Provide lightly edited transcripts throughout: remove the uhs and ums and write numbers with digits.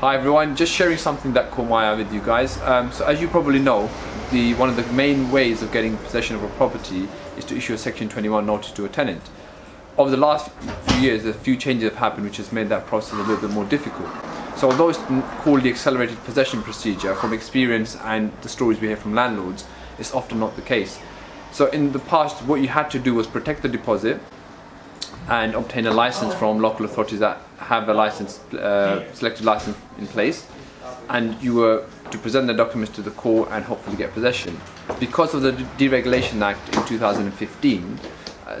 Hi everyone, just sharing something that caught my eye with you guys. So as you probably know, one of the main ways of getting possession of a property is to issue a Section 21 notice to a tenant. Over the last few years, a few changes have happened which has made that process a little bit more difficult. So although it's called the accelerated possession procedure, from experience and the stories we hear from landlords, it's often not the case. So in the past, what you had to do was protect the deposit and obtain a license from local authorities that have a license, selected license in place, and you were to present the documents to the court and hopefully get possession. Because of the Deregulation Act in 2015,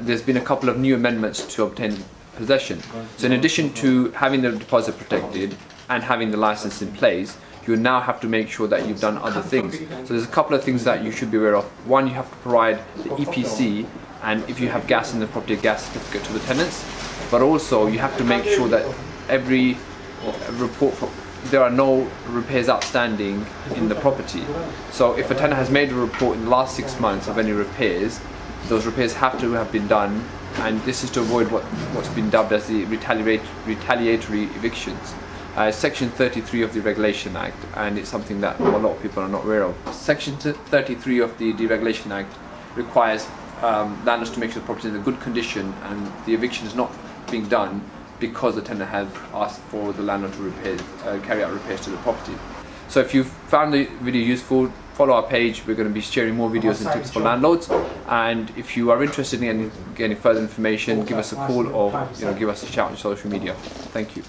there's been a couple of new amendments to obtain possession. So in addition to having the deposit protected and having the license in place, you now have to make sure that you've done other things. So there's a couple of things that you should be aware of. One, you have to provide the EPC, and if you have gas in the property, a gas certificate to the tenants. But also you have to make sure that every report, there are no repairs outstanding in the property. So if a tenant has made a report in the last 6 months of any repairs, those repairs have to have been done, and this is to avoid what's been dubbed as the retaliatory evictions. Section 33 of the Deregulation Act, and it's something that a lot of people are not aware of. Section 33 of the Deregulation Act requires landlords to make sure the property is in a good condition and the eviction is not being done because the tenant has asked for the landlord to carry out repairs to the property. So if you found the video useful, follow our page. We're going to be sharing more videos and tips for landlords. And if you are interested in getting further information, give us a call or give us a shout on social media. Thank you.